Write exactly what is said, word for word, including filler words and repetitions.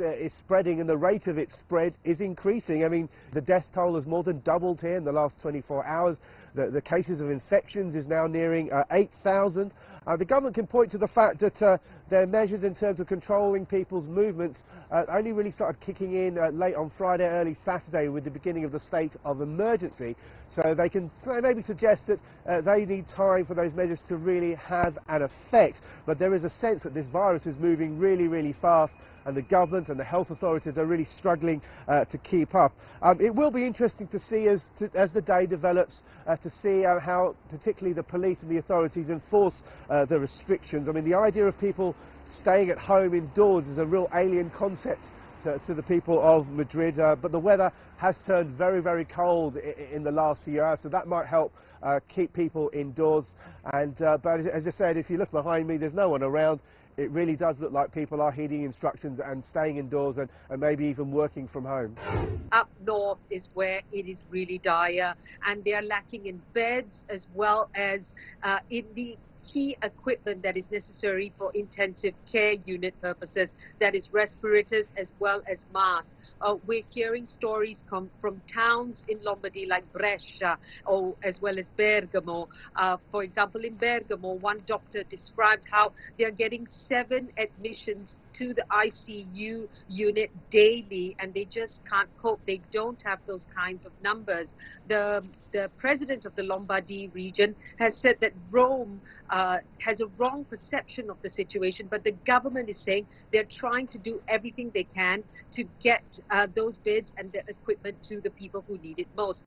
uh, is spreading, and the rate of its spread is increasing. I mean, the death toll has more than doubled here in the last twenty-four hours. The, the cases of infections is now nearing uh, eight thousand. Uh, the government can point to the fact that uh, their measures in terms of controlling people's movements uh, only really started kicking in uh, late on Friday, early Saturday, with the beginning of the state of emergency. So they can maybe suggest that uh, they need time for those measures to really have an effect. But there is a sense that this virus is moving really, really fast, and the government and the health authorities are really struggling uh, to keep up. Um, it will be interesting to see as, to, as the day develops, uh, to see uh, how particularly the police and the authorities enforce uh, the restrictions. I mean, the idea of people staying at home indoors is a real alien concept To, to the people of Madrid, uh, but the weather has turned very, very cold in, in the last few hours, so that might help uh, keep people indoors. And uh, but as I said, if you look behind me, there's no one around. It really does look like people are heeding instructions and staying indoors, and, and maybe even working from home. Up north is where it is really dire, and they are lacking in beds as well as uh, in the key equipment that is necessary for intensive care unit purposes, that is respirators as well as masks. Uh, we're hearing stories come from towns in Lombardy like Brescia, or as well as Bergamo. Uh, for example, in Bergamo, one doctor described how they're getting seven admissions to the I C U unit daily, and they just can't cope. They don't have those kinds of numbers. The, the president of the Lombardy region has said that Rome uh, has a wrong perception of the situation, but the government is saying they're trying to do everything they can to get uh, those beds and the equipment to the people who need it most.